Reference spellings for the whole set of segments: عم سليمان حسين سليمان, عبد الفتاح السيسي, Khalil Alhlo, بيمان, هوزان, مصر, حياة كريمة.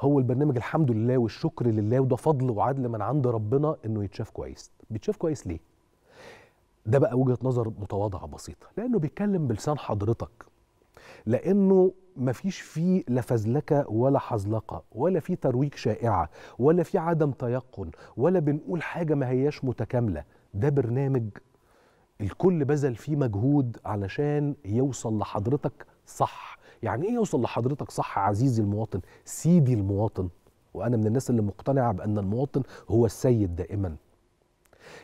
هو البرنامج الحمد لله والشكر لله، وده فضل وعدل من عند ربنا انه يتشاف كويس. بيتشاف كويس ليه؟ ده بقى وجهة نظر متواضعة بسيطة، لأنه بيتكلم بلسان حضرتك، لأنه مفيش فيه لا فزلكة ولا حزلقة ولا فيه ترويج شائعة ولا فيه عدم تيقن ولا بنقول حاجة ما هياش متكاملة. ده برنامج الكل بذل فيه مجهود علشان يوصل لحضرتك صح. يعني إيه يوصل لحضرتك صح عزيزي المواطن سيدي المواطن؟ وأنا من الناس اللي مقتنعة بأن المواطن هو السيد دائما.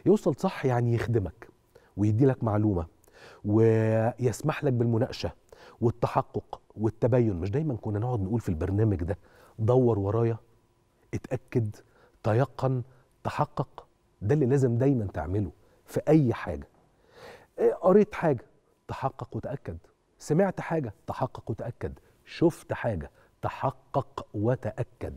يوصل صح يعني يخدمك ويدي لك معلومة ويسمح لك بالمناقشة والتحقق والتبين. مش دايما كنا نقعد نقول في البرنامج ده دور ورايا، اتأكد، تيقن، تحقق. ده اللي لازم دايما تعمله في أي حاجة. قريت حاجة، تحقق وتأكد. سمعت حاجة، تحقق وتأكد. شفت حاجة، تحقق وتأكد.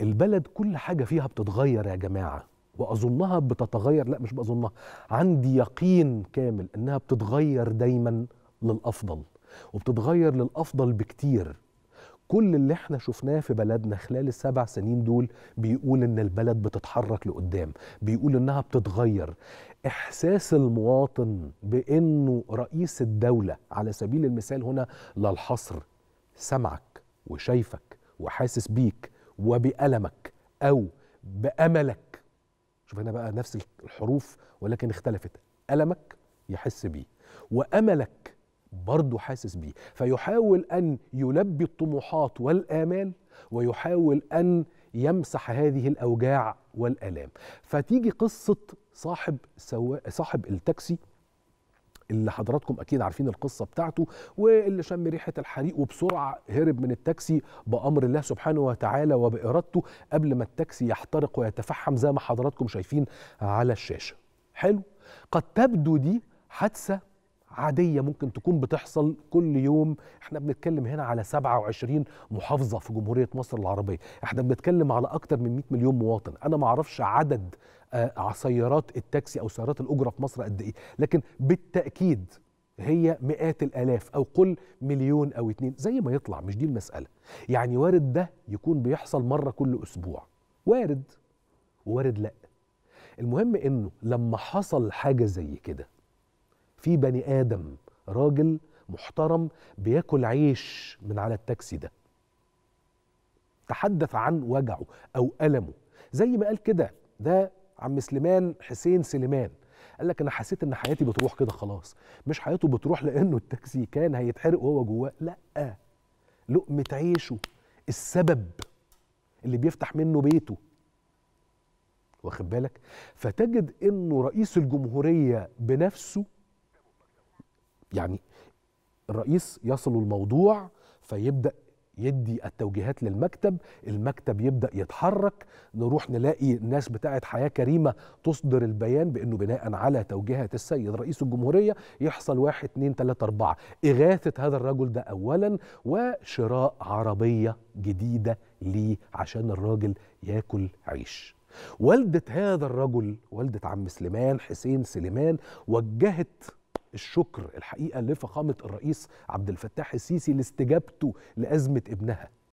البلد كل حاجة فيها بتتغير يا جماعة، وأظنها بتتغير، لا مش بأظنها، عندي يقين كامل أنها بتتغير دايما للأفضل، وبتتغير للأفضل بكتير. كل اللي احنا شفناه في بلدنا خلال ال7 سنين دول بيقول ان البلد بتتحرك لقدام، بيقول انها بتتغير. احساس المواطن بانه رئيس الدولة على سبيل المثال هنا لا الحصر سمعك وشايفك وحاسس بيك وبألمك او بأملك. شوف هنا بقى نفس الحروف ولكن اختلفت، ألمك يحس بيه وأملك برضه حاسس بيه، فيحاول أن يلبي الطموحات والآمال ويحاول أن يمسح هذه الأوجاع والآلام. فتيجي قصة صاحب التاكسي اللي حضراتكم أكيد عارفين القصة بتاعته، واللي شم ريحة الحريق وبسرعة هرب من التاكسي بأمر الله سبحانه وتعالى وبإرادته قبل ما التاكسي يحترق ويتفحم زي ما حضراتكم شايفين على الشاشة. حلو؟ قد تبدو دي حادثة عادية ممكن تكون بتحصل كل يوم. احنا بنتكلم هنا على 27 محافظة في جمهورية مصر العربية، احنا بنتكلم على أكتر من 100 مليون مواطن. أنا معرفش عدد عصيرات التاكسي أو سيارات الأجرة في مصر قد إيه، لكن بالتأكيد هي مئات الآلاف أو قل مليون أو 2 زي ما يطلع. مش دي المسألة، يعني وارد ده يكون بيحصل مرة كل أسبوع، وارد وارد لأ. المهم إنه لما حصل حاجة زي كده في بني آدم راجل محترم بياكل عيش من على التاكسي ده، تحدث عن وجعه أو ألمه زي ما قال كده. ده عم سليمان حسين سليمان قال لك أنا حسيت إن حياتي بتروح كده خلاص. مش حياته بتروح لأنه التاكسي كان هيتحرق وهو جواه، لأ، لقمة عيشه السبب اللي بيفتح منه بيته، واخد بالك؟ فتجد إنه رئيس الجمهورية بنفسه، يعني الرئيس يصل الموضوع فيبدأ يدي التوجيهات للمكتب، المكتب يبدأ يتحرك، نروح نلاقي الناس بتاعة حياة كريمة تصدر البيان بأنه بناء على توجيهات السيد رئيس الجمهورية يحصل 1، 2، 3، 4 إغاثة هذا الرجل ده أولا، وشراء عربية جديدة ليه عشان الراجل ياكل عيش. والدة هذا الرجل، والدة عم سليمان حسين سليمان، وجهت الشكر الحقيقة لفخامة الرئيس عبد الفتاح السيسي لاستجابته لأزمة ابنها.